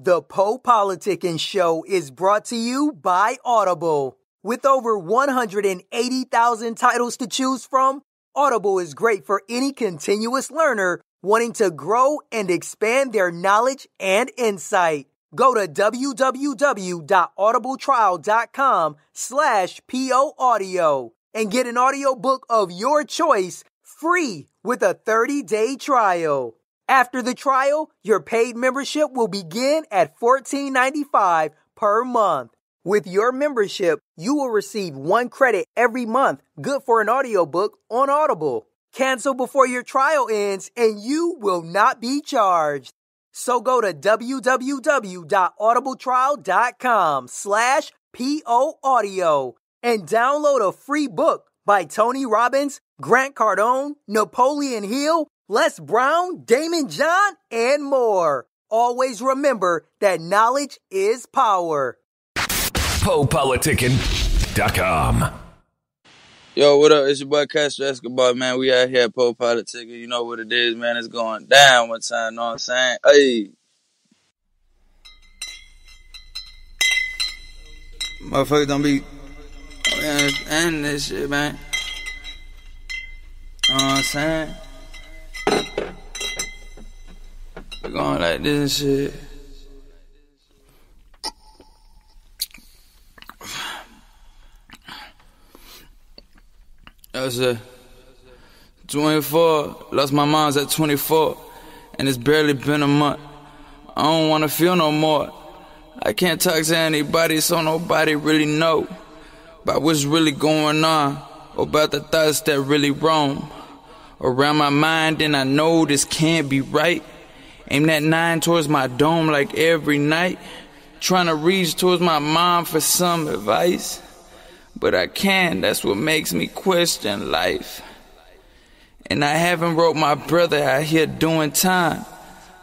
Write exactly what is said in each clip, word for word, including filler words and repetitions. The Po Politicking Show is brought to you by Audible. With over one hundred eighty thousand titles to choose from, Audible is great for any continuous learner wanting to grow and expand their knowledge and insight. Go to www.audibletrial.com slash poaudio and get an audiobook of your choice free with a thirty-day trial. After the trial, your paid membership will begin at fourteen dollars and ninety-five cents per month. With your membership, you will receive one credit every month, good for an audiobook on Audible. Cancel before your trial ends, and you will not be charged. So go to www.audibletrial.com slash poaudio and download a free book by Tony Robbins, Grant Cardone, Napoleon Hill, Les Brown, Damon John, and more. Always remember that knowledge is power. Po Politicking dot com. Yo, what up? It's your boy Castro Escobar, man. We out here at Po Politicking. You know what it is, man. It's going down one time, know what I'm saying? Hey. Motherfuckers don't be understanding this shit, man. Know what I'm saying? We're going like this and shit. I was uh, twenty-four, lost my mom's at twenty-four, and it's barely been a month. I don't wanna feel no more. I can't talk to anybody, so nobody really know about what's really going on, or about the thoughts that really roam around my mind, and I know this can't be right. Aim that nine towards my dome like every night, trying to reach towards my mom for some advice. But I can't, that's what makes me question life. And I haven't wrote my brother out here doing time.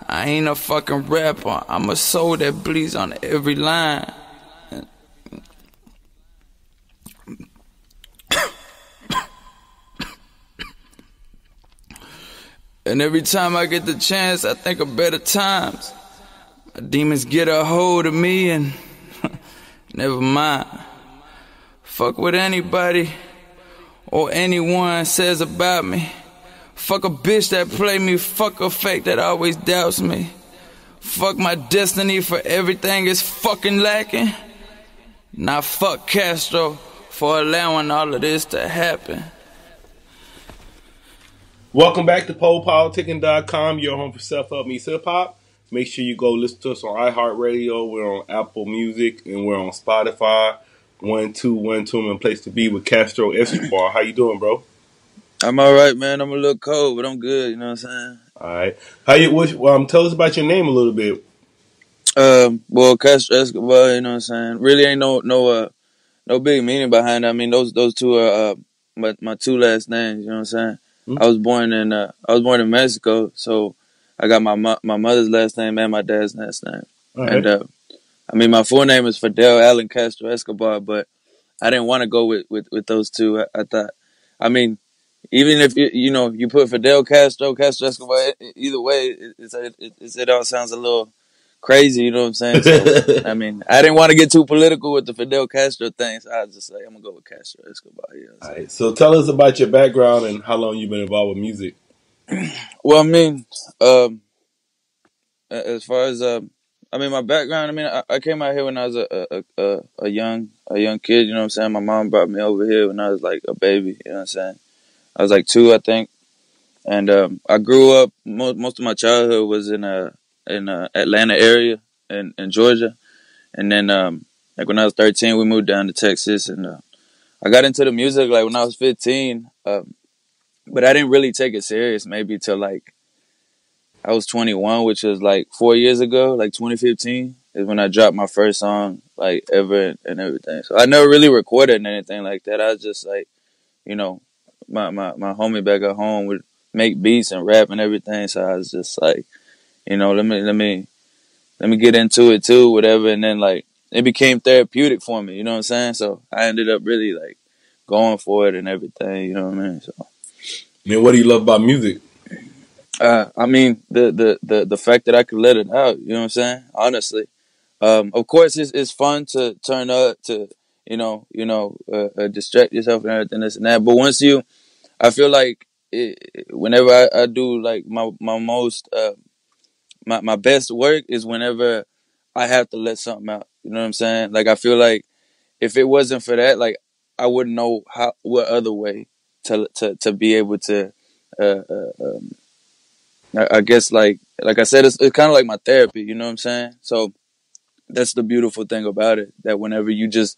I ain't a fucking rapper, I'm a soul that bleeds on every line. And every time I get the chance, I think of better times. My demons get a hold of me and never mind. Fuck what anybody or anyone says about me. Fuck a bitch that play me. Fuck a fake that always doubts me. Fuck my destiny for everything is fucking lacking. Now fuck Castro for allowing all of this to happen. Welcome back to Po Politicking dot com, your home for self-help meets hip-hop. Make sure you go listen to us on iHeartRadio. We're on Apple Music and we're on Spotify. One, two, one, two, and place to be with Castro Escobar. How you doing, bro? I'm all right, man. I'm a little cold, but I'm good. You know what I'm saying? All right. How you? What, um, tell us about your name a little bit. Um, well, Castro Escobar. You know what I'm saying? Really ain't no no uh, no big meaning behind it. I mean, those those two are uh, my my two last names. You know what I'm saying? Mm-hmm. I was born in uh, I was born in Mexico, so I got my mo- my mother's last name and my dad's last name. All right. And, uh, I mean, my full name is Fidel Allen Castro Escobar, but I didn't want to go with, with, with those two. I, I thought, I mean, even if you you know you put Fidel Castro, Castro Escobar, it, it, either way, it, it, it, it all sounds a little crazy. You know what I'm saying? So, I mean, I didn't want to get too political with the Fidel Castro thing, so I was just like, I'm gonna go with Castro Escobar. You know what I'm all right. So tell us about your background and how long you've been involved with music. Well, I mean, um, as far as um. Uh, I mean, my background, I mean, I, I came out here when I was a, a, a, a young a young kid, you know what I'm saying? My mom brought me over here when I was, like, a baby, you know what I'm saying? I was, like, two, I think. And um, I grew up, most, most of my childhood was in uh, in uh, Atlanta area in, in Georgia. And then, um, like, when I was thirteen, we moved down to Texas. And uh, I got into the music, like, when I was fifteen. Um, but I didn't really take it serious maybe till, like, I was twenty-one, which was like four years ago, like twenty fifteen, is when I dropped my first song, like ever and everything. So I never really recorded anything like that. I was just like, you know, my, my, my homie back at home would make beats and rap and everything. So I was just like, you know, let me let me let me get into it too, whatever. And then like it became therapeutic for me, you know what I'm saying? So I ended up really like going for it and everything, you know what I mean? So, I mean, what do you love about music? Uh, I mean, the, the, the, the fact that I could let it out, you know what I'm saying? Honestly. Um, of course, it's it's fun to turn up, to, you know, you know, uh, uh, distract yourself and everything, this and that. But once you, I feel like it, whenever I, I do, like, my, my most, uh, my, my best work is whenever I have to let something out. You know what I'm saying? Like, I feel like if it wasn't for that, like, I wouldn't know how, what other way to, to, to be able to, uh, uh um, I guess, like like I said, it's, it's kind of like my therapy, you know what I'm saying? So that's the beautiful thing about it, that whenever you just,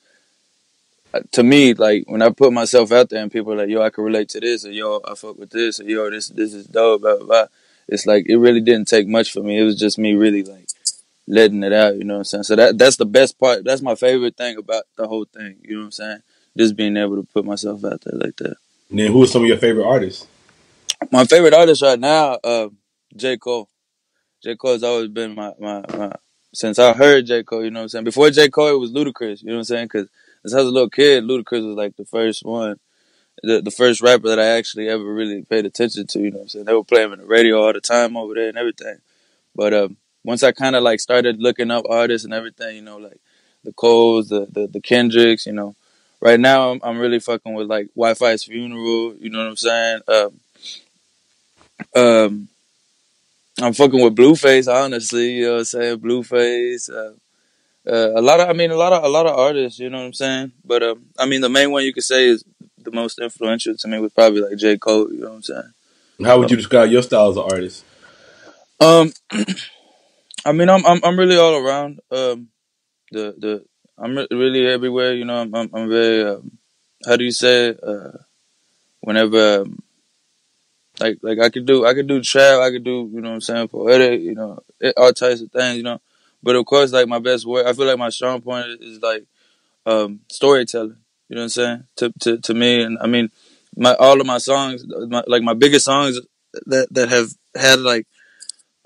to me, like, when I put myself out there and people are like, yo, I can relate to this, or yo, I fuck with this, or yo, this this is dope, blah, blah, blah. It's like, it really didn't take much for me. It was just me really, like, letting it out, you know what I'm saying? So that that's the best part. That's my favorite thing about the whole thing, you know what I'm saying? Just being able to put myself out there like that. And then who are some of your favorite artists? My favorite artist right now, uh, J. Cole. J. Cole's always been my, my, my, since I heard J. Cole, you know what I'm saying? Before J. Cole, it was Ludacris, you know what I'm saying? Because since I was a little kid, Ludacris was like the first one, the, the first rapper that I actually ever really paid attention to, you know what I'm saying? They were playing on the radio all the time over there and everything. But um, once I kind of like started looking up artists and everything, you know, like the Coles, the, the, the Kendricks, you know. Right now, I'm, I'm really fucking with like Wi-Fi's Funeral, you know what I'm saying? Um, um, I'm fucking with Blueface, honestly, you know what I'm saying? Blueface, uh, uh, a lot of, I mean, a lot of, a lot of artists, you know what I'm saying? But, um, I mean, the main one you could say is the most influential to me was probably like J. Cole, you know what I'm saying? How would you describe your style as an artist? Um, I mean, I'm, I'm, I'm really all around, um, the, the, I'm really everywhere, you know, I'm, I'm, I'm very, um, how do you say it? Uh, whenever, um, Like, like I could do, I could do trap, I could do, you know what I'm saying, poetic, you know, all types of things, you know. But of course, like, my best work, I feel like my strong point is, like, um, storytelling, you know what I'm saying, to, to, to me. And, I mean, my, all of my songs, my, like, my biggest songs that, that have had, like,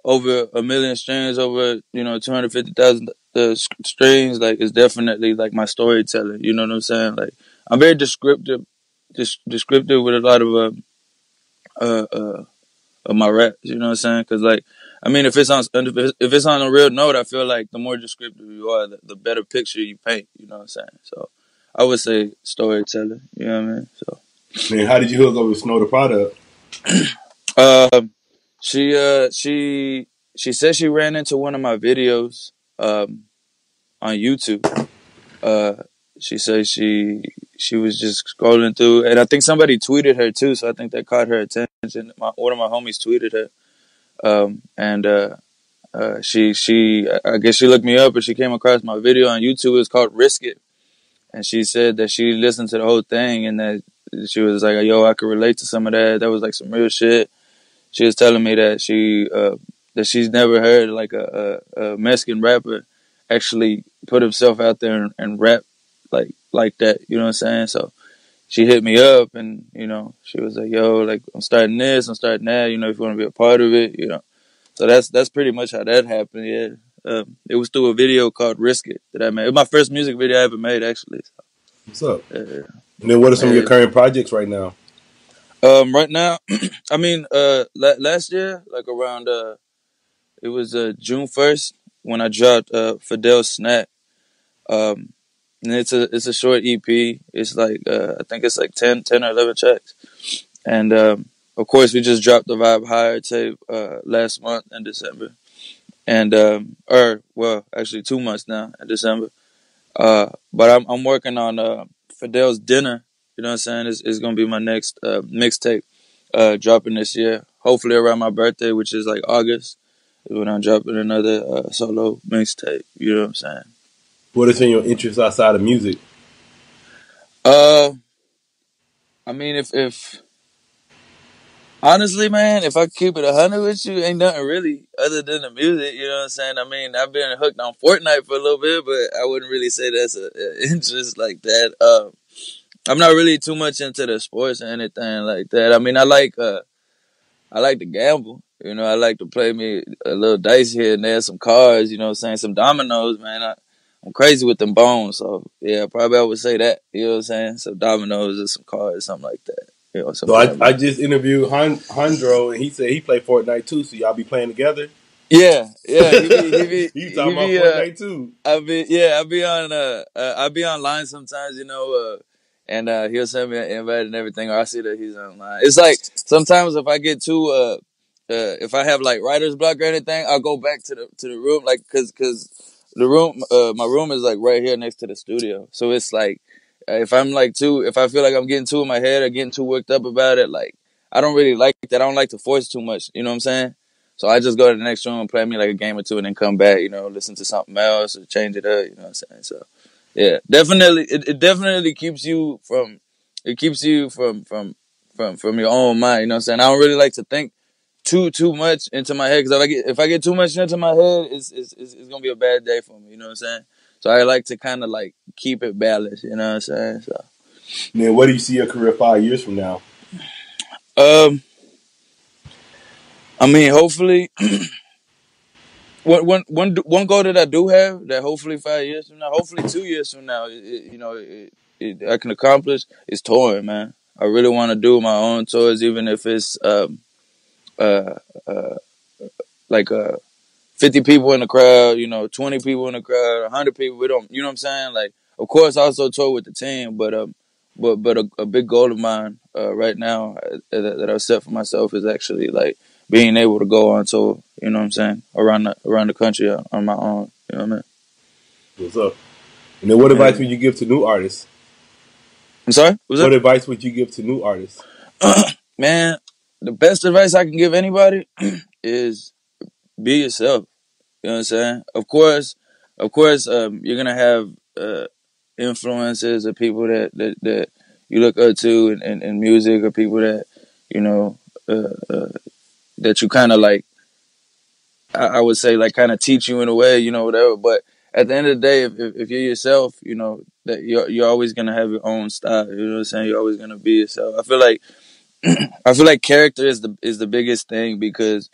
over a million streams, over, you know, two hundred fifty thousand uh, streams, like, is definitely, like, my storytelling, you know what I'm saying? Like, I'm very descriptive, dis- descriptive with a lot of, uh, Uh, uh, of my raps, you know what I'm saying? Because, like, I mean, if it's on if it's on a real note, I feel like the more descriptive you are, the, the better picture you paint, you know what I'm saying? So, I would say storytelling, you know what I mean? So, man, how did you hook up with Snow Tha Product? uh, she, uh, she, she said she ran into one of my videos um, on YouTube. Uh, she said she... She was just scrolling through, and I think somebody tweeted her too, so I think that caught her attention. My, one of my homies tweeted her, um, and uh, uh, she, she, I guess she looked me up, and she came across my video on YouTube. It was called Risk It, and she said that she listened to the whole thing, and that she was like, yo, I could relate to some of that. That was like some real shit. She was telling me that she, uh, that she's never heard like a, a, a Mexican rapper actually put himself out there and, and rap like, like that, you know what I'm saying? So she hit me up and, you know, she was like, yo, like, I'm starting this, I'm starting that, you know, if you want to be a part of it, you know. So that's that's pretty much how that happened, yeah. Um, it was through a video called Risk It that I made. It was my first music video I ever made, actually. So. What's up? Yeah. And then what are some yeah. of your current projects right now? Um, right now, I mean, uh, la- last year, like around, uh, it was uh, June first when I dropped uh, Fidel's Snack. Um And it's a it's a short E P. It's like uh, I think it's like ten, ten or eleven tracks. And um, of course, we just dropped the Vibe Higher tape uh, last month in December, and um, or well, actually two months now in December. Uh, but I'm I'm working on uh, Fidel's Dinner. You know what I'm saying? It's, it's gonna be my next uh, mixtape uh, dropping this year. Hopefully around my birthday, which is like August, is when I'm dropping another uh, solo mixtape. You know what I'm saying? What is in your interest outside of music? Uh, I mean, if, if honestly, man, if I keep it one hundred with you, ain't nothing really other than the music, you know what I'm saying? I mean, I've been hooked on Fortnite for a little bit, but I wouldn't really say that's an interest like that. Um, I'm not really too much into the sports or anything like that. I mean, I like, uh, I like to gamble. You know, I like to play me a little dice here and there, some cards, you know what I'm saying? Some dominoes, man. I, I'm crazy with them bones, so yeah, probably I would say that. You know what I'm saying? Some dominoes or some cards, something like that. or something. So I, like I just interviewed Hondro, and he said he played Fortnite too. So y'all be playing together? Yeah, yeah. He be, he be, you talking he be, about Fortnite uh, too? I be yeah, I be on uh, uh I be online sometimes, you know, uh, and uh, he'll send me an invite and everything, or I see that he's online. It's like sometimes if I get too uh, uh if I have like writer's block or anything, I'll go back to the to the room, like cause cause the room uh my room is like right here next to the studio, so it's like. If I'm like too, if I feel like I'm getting too in my head or getting too worked up about it, like I don't really like that. I don't like to force too much. You know what I'm saying? So I just go to the next room and play me like a game or two, and then come back. You know, listen to something else or change it up. You know what I'm saying? So yeah, definitely, it, it definitely keeps you from, it keeps you from from from from your own mind. You know what I'm saying? I don't really like to think too too much into my head, because if I get if I get too much into my head, it's it's it's, it's gonna be a bad day for me. You know what I'm saying? So I like to kind of like keep it balanced, you know what I'm saying? So, man, what do you see your career five years from now? Um, I mean, hopefully, one, one, one, one goal that I do have that hopefully five years from now, hopefully two years from now, it, it, you know, it, it, I can accomplish is touring, man. I really want to do my own tours, even if it's um, uh, uh, like a. Uh, fifty people in the crowd, you know, twenty people in the crowd, one hundred people. We don't, you know what I'm saying? Like, of course, I also tour with the team, but um, but but a, a big goal of mine uh, right now uh, that, that I've set for myself is actually like being able to go on tour. You know what I'm saying? Around the around the country uh, on my own. You know what I mean? What's up? And then, what advice would you give to new artists? I'm sorry. What's what up? advice would you give to new artists? Man, the best advice I can give anybody is be yourself. You know what I'm saying? Of course, of course, um, you're gonna have uh, influences of people that, that, that you look up to in, in, in music, or people that you know uh, uh, that you kind of like. I, I would say like kind of teach you in a way, you know, whatever. But at the end of the day, if, if, if you're yourself, you know that you're you're always gonna have your own style. You know what I'm saying? You're always gonna be yourself. I feel like I feel like character is the is the biggest thing, because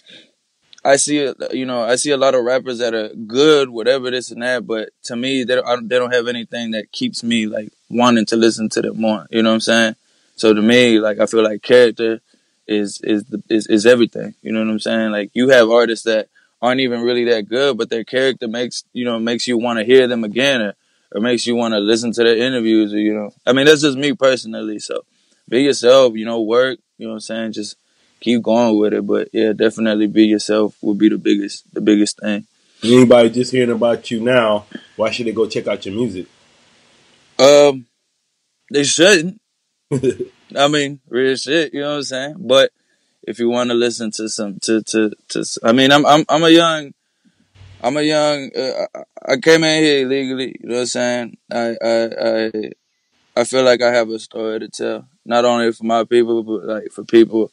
I see, you know, I see a lot of rappers that are good, whatever this and that, but to me, they don't, they don't have anything that keeps me like wanting to listen to them more. You know what I'm saying? So to me, like I feel like character is is the, is, is everything. You know what I'm saying? Like you have artists that aren't even really that good, but their character makes you know makes you want to hear them again, or, or makes you want to listen to their interviews. Or, you know, I mean that's just me personally. So be yourself. You know, work. You know what I'm saying? Just keep going with it, but yeah, definitely be yourself would be the biggest, the biggest thing. Anybody just hearing about you now, why should they go check out your music? Um, they shouldn't. I mean, real shit, you know what I'm saying? But if you want to listen to some, to, to, to, I mean, I'm, I'm, I'm a young, I'm a young, uh, I, I came in here illegally, you know what I'm saying? I, I, I, I feel like I have a story to tell, not only for my people, but like for people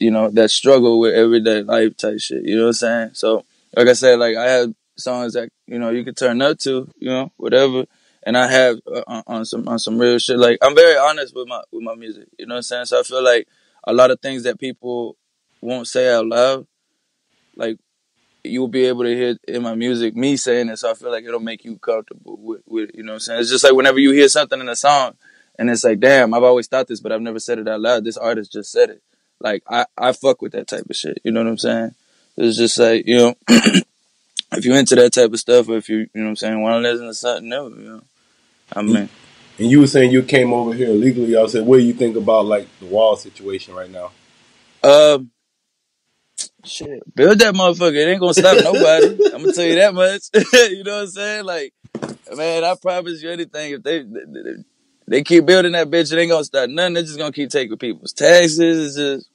you know, that struggle with everyday life type shit, you know what I'm saying? So, like I said, like, I have songs that, you know, you can turn up to, you know, whatever, and I have uh, on, on some on some real shit, like, I'm very honest with my with my music, you know what I'm saying? So I feel like a lot of things that people won't say out loud, like, you'll be able to hear in my music me saying it, so I feel like it'll make you comfortable with, with you know what I'm saying? It's just like whenever you hear something in a song, and it's like, damn, I've always thought this, but I've never said it out loud. This artist just said it. Like, I, I fuck with that type of shit. You know what I'm saying? It's just like, you know, if you're into that type of stuff, or if you, you know what I'm saying, want to listen to something else, you know, I mean. And you were saying you came over here illegally. I said, what do you think about, like, the wall situation right now? Um, shit, build that motherfucker. It ain't going to stop nobody. I'm going to tell you that much. You know what I'm saying? Like, man, I promise you anything. If they... they, they They keep building that bitch. It ain't gonna stop nothing. They're just gonna keep taking people's taxes. It's just,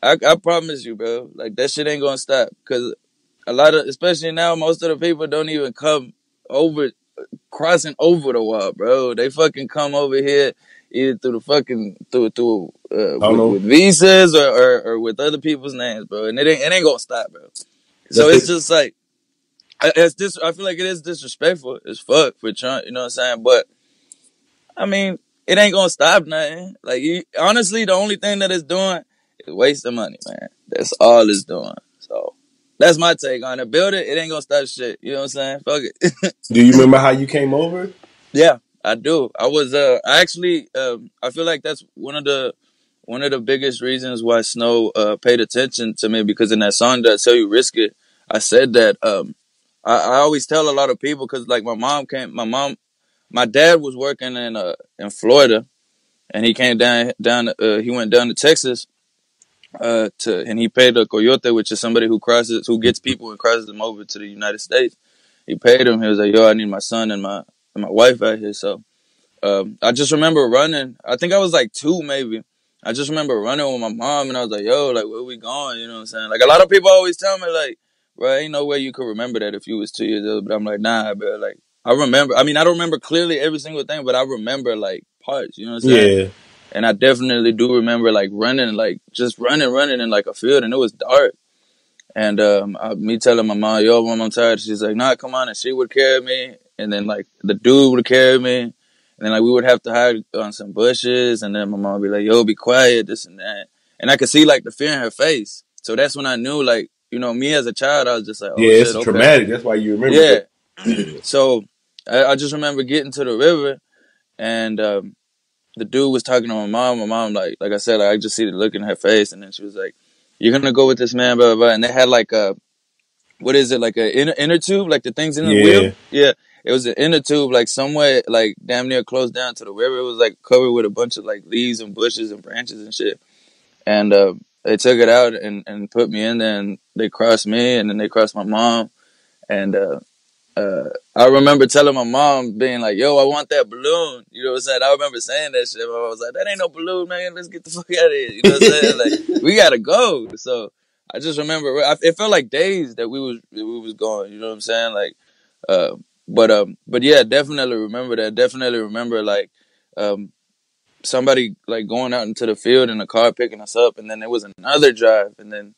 I, I promise you, bro. Like that shit ain't gonna stop. Cause a lot of, especially now, most of the people don't even come over, crossing over the wall, bro. They fucking come over here either through the fucking through through uh, with, with visas or, or or with other people's names, bro. And it ain't it ain't gonna stop, bro. So it's just like, it's dis. I feel like it is disrespectful as fuck for Trump. You know what I'm saying? But I mean, it ain't gonna stop nothing. Like, you, honestly, the only thing that it's doing is wasting money, man. That's all it's doing. So, that's my take on it. Build it, it ain't gonna stop shit. You know what I'm saying? Fuck it. Do you remember how you came over? Yeah. I do. I was uh, I actually um, I feel like that's one of the one of the biggest reasons why Snow uh, paid attention to me, because in that song that I Tell You Risk It, I said that um, I, I always tell a lot of people, because like my mom came, my mom, my dad was working in uh, in Florida, and he came down down uh, he went down to Texas uh, to and he paid a coyote, which is somebody who crosses who gets people and crosses them over to the United States. He paid him. He was like, "Yo, I need my son and my." my wife out here. So um, I just remember running. I think I was like two, maybe. I just remember running with my mom, and I was like, yo, like, where we going? You know what I'm saying? Like, a lot of people always tell me, like, bro, ain't no way you could remember that if you was two years old. But I'm like, nah, bro. Like, I remember. I mean, I don't remember clearly every single thing, but I remember, like, parts. You know what I'm saying? Yeah. And I definitely do remember, like, running, like, just running, running in, like, a field, and it was dark. And um, I, me telling my mom, yo, mom, I'm tired. She's like, nah, come on. And she would carry me. And then, like, the dude would carry me. And then, like, we would have to hide on some bushes. And then my mom would be like, yo, be quiet, this and that. And I could see, like, the fear in her face. So that's when I knew, like, you know, me as a child, I was just like, oh, yeah, shit, it's okay. Traumatic. That's why you remember it. Yeah. So I, I just remember getting to the river. And um, the dude was talking to my mom. My mom, like, like I said, like, I just see the look in her face. And then she was like, you're going to go with this man, blah, blah, blah. And they had like a, what is it, like an inner, inner tube, like the things in the yeah. wheel? Yeah. It was an inner tube, like somewhere, like damn near close down to the river. It was like covered with a bunch of like leaves and bushes and branches and shit. And uh, they took it out and, and put me in there, and they crossed me, and then they crossed my mom. And uh, uh, I remember telling my mom, being like, yo, I want that balloon. You know what I'm saying? I remember saying that shit. My mom was like, that ain't no balloon, man. Let's get the fuck out of here. You know what I'm saying? Like, we got to go. So I just remember, it felt like days that we was we was going, you know what I'm saying? Like, uh, but um, but yeah, definitely remember that. Definitely remember, like, um, somebody, like, going out into the field in a car picking us up, and then there was another drive, and then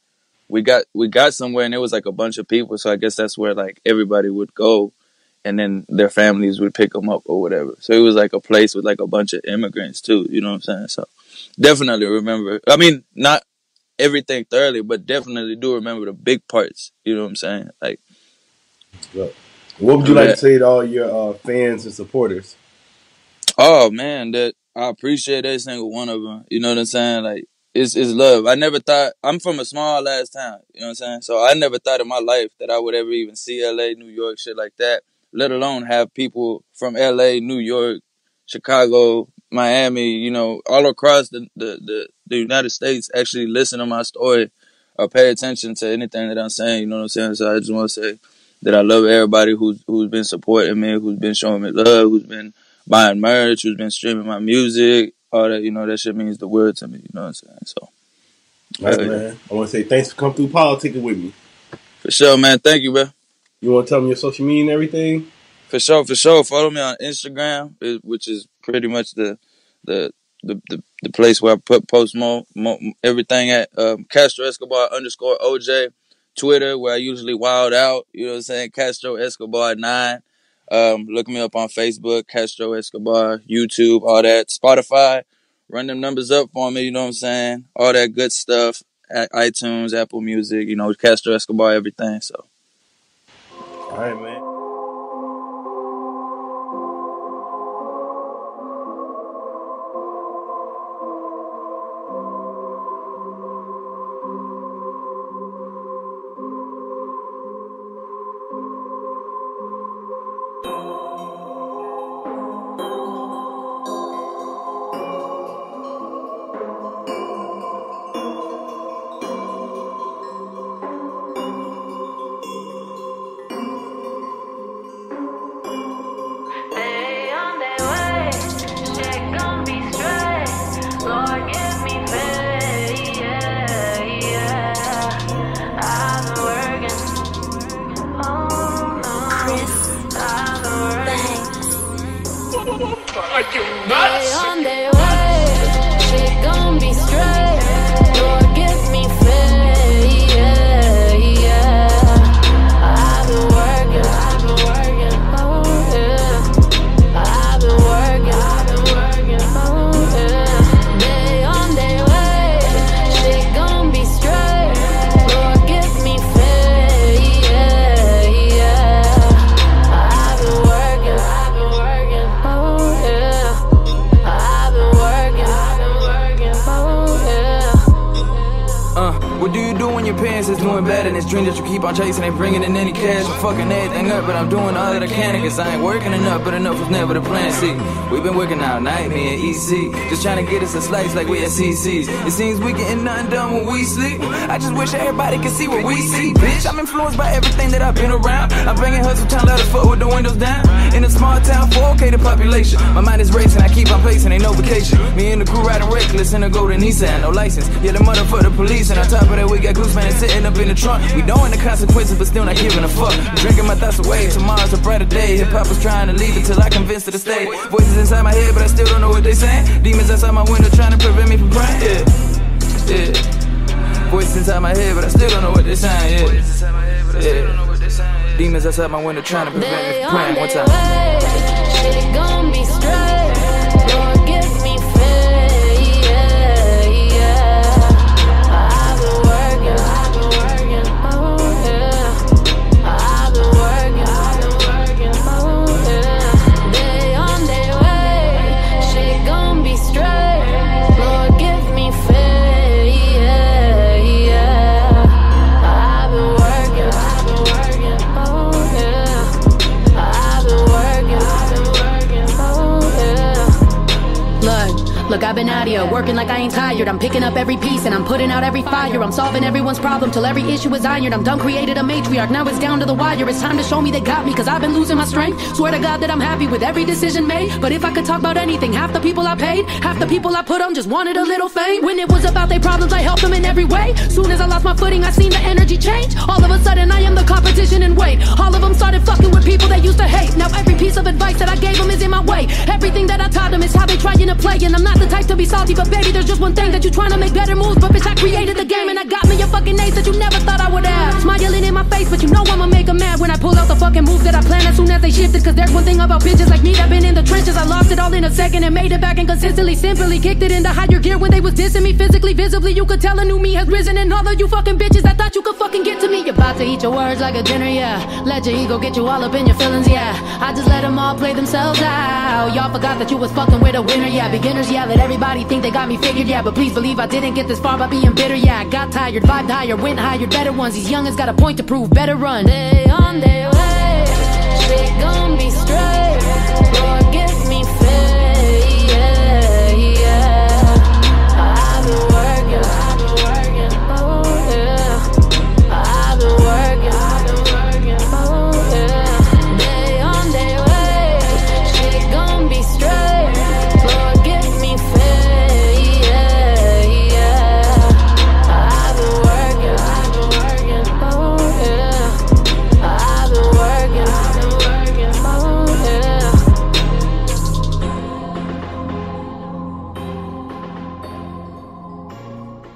we got we got somewhere, and it was like a bunch of people. So I guess that's where like everybody would go, and then their families would pick them up or whatever. So it was like a place with like a bunch of immigrants too. You know what I'm saying? So definitely remember. I mean, not everything thoroughly, but definitely do remember the big parts. You know what I'm saying? Like, what would you like to say to all your uh, fans and supporters? Oh man, that I appreciate every single one of them. You know what I'm saying? Like, it's it's love. I never thought, I'm from a small ass town. You know what I'm saying? So I never thought in my life that I would ever even see L A, New York, shit like that. Let alone have people from L A, New York, Chicago, Miami, you know, all across the, the, the, the United States actually listen to my story or pay attention to anything that I'm saying, you know what I'm saying? So I just want to say that I love everybody who's who's been supporting me, who's been showing me love, who's been buying merch, who's been streaming my music, all that, you know, that shit means the world to me, you know what I'm saying? So, right, man. I want to say thanks for coming through politics with me. For sure, man. Thank you, bro. You want to tell me your social media and everything? For sure, for sure. Follow me on Instagram, which is pretty much the the the, the, the place where I put post mo, mo everything at. Um, Castro Escobar underscore O J. Twitter, where I usually wild out. You know what I'm saying? Castro Escobar nine. Um, look me up on Facebook, Castro Escobar, YouTube, all that. Spotify, run them numbers up for me. You know what I'm saying? All that good stuff. At iTunes, Apple Music, you know, Castro Escobar, everything. So, all right, man. this dream that you keep on chasing, ain't bringing in any cash. I'm fucking everything up, but I'm doing all that I can, cause I ain't working enough, but enough was never the plan. See, we've been working all night, me and E C, just trying to get us a slice like we at C C's. It seems we getting nothing done when we sleep. I just wish everybody could see what we see, bitch. I'm influenced by everything that I've been around. I'm bringing hustle town, love to fuck with the windows down. In a small town, four K the population. My mind is racing, I keep on pacing, ain't no vacation. Me and the crew riding reckless in a golden Nissan, no license. Yeah, the motherfucker police, and on top of that we got Gooseman sitting up in the trunk. We knowing the consequences, but still not giving a fuck. I'm drinking my thoughts away, tomorrow's a brighter day. Hip hop was trying to leave it till I convinced her to stay. Voices inside my head, but I still don't know what they saying. Demons outside my window trying to prevent me from praying. Yeah, yeah. Voices inside my head, but I still don't know what they saying. Yeah, yeah. Demons outside my window trying to prevent me from praying. One time. Shit gon' be straight. Lord, give me faith. Look, I've been out here, working like I ain't tired. I'm picking up every piece and I'm putting out every fire. I'm solving everyone's problem till every issue is ironed. I'm done, created a matriarch, now it's down to the wire. It's time to show me they got me, cause I've been losing my strength. Swear to God that I'm happy with every decision made. But if I could talk about anything, half the people I paid, half the people I put on just wanted a little fame. When it was about their problems, I helped them in every way. Soon as I lost my footing, I seen the energy change. All of a sudden, I am the competition and weight. All of them started fucking with people they used to hate. Now every piece of advice that I gave them is in my way. Everything that I taught them is how they trying to play. And I'm not the type to be salty, but baby, there's just one thing that you trying to make better moves. But bitch, I created the game and I got me a fucking ace that you never thought I would have. Smiling in my face, but you know I'ma make them mad when I pull out the fucking moves that I planned as soon as they shifted. Cause there's one thing about bitches like me that been in the trenches. I lost it all in a second and made it back and consistently, simply kicked it into higher gear when they was dissing me physically, visibly. You could tell a new me has risen, and all of you fucking bitches I thought you could fucking get to me. You're about to eat your words like a dinner, yeah. Let your ego get you all up in your feelings, yeah. I just let them all play themselves out. Y'all forgot that you was fucking with a winner, yeah. Beginners, yeah. Let everybody think they got me figured, yeah. But please believe I didn't get this far by being bitter, yeah. I got tired, vibed higher, went higher, better ones. These youngins got a point to prove, better run. They on their way, they gon' be straight. Lord, give me faith, yeah, yeah. I've been working, I've been working, oh yeah. I've been working, I've been working, oh yeah. They on their way, they gon' be straight.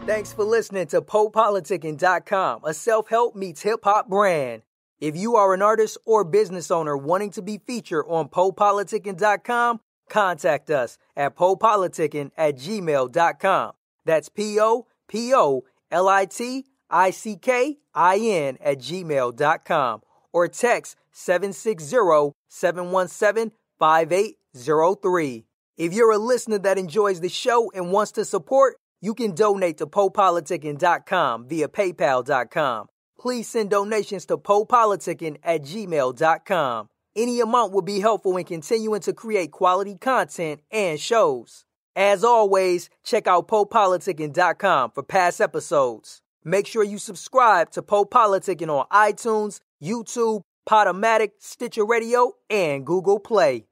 Thanks for listening to Po Politicking dot com, a self-help meets hip-hop brand. If you are an artist or business owner wanting to be featured on Po Politicking dot com, contact us at Po Politicking at gmail dot com. That's P O P O L I T I C K I N at gmail dot com. Or text seven six zero, seven one seven, five eight zero three. If you're a listener that enjoys the show and wants to support, you can donate to Po Politicking dot com via PayPal dot com. Please send donations to Po Politicking at gmail dot com. Any amount will be helpful in continuing to create quality content and shows. As always, check out Po Politicking dot com for past episodes. Make sure you subscribe to Po Politicking on iTunes, YouTube, Podomatic, Stitcher Radio, and Google Play.